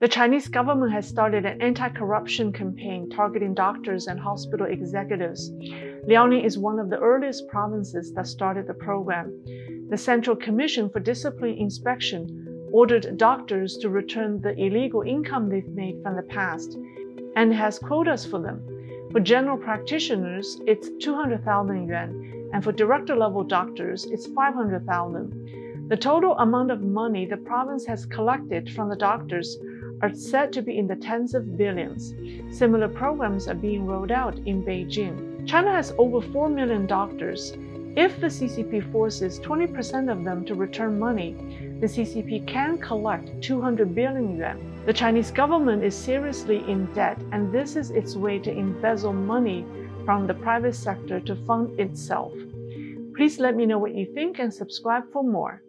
The Chinese government has started an anti-corruption campaign targeting doctors and hospital executives. Liaoning is one of the earliest provinces that started the program. The Central Commission for Discipline Inspection ordered doctors to return the illegal income they've made from the past and has quotas for them. For general practitioners, it's 200,000 yuan, and for director-level doctors, it's 500,000. The total amount of money the province has collected from the doctors are said to be in the tens of billions. Similar programs are being rolled out in Beijing. China has over 4 million doctors. If the CCP forces 20% of them to return money, the CCP can collect 200 billion yuan. The Chinese government is seriously in debt, and this is its way to embezzle money from the private sector to fund itself. Please let me know what you think and subscribe for more.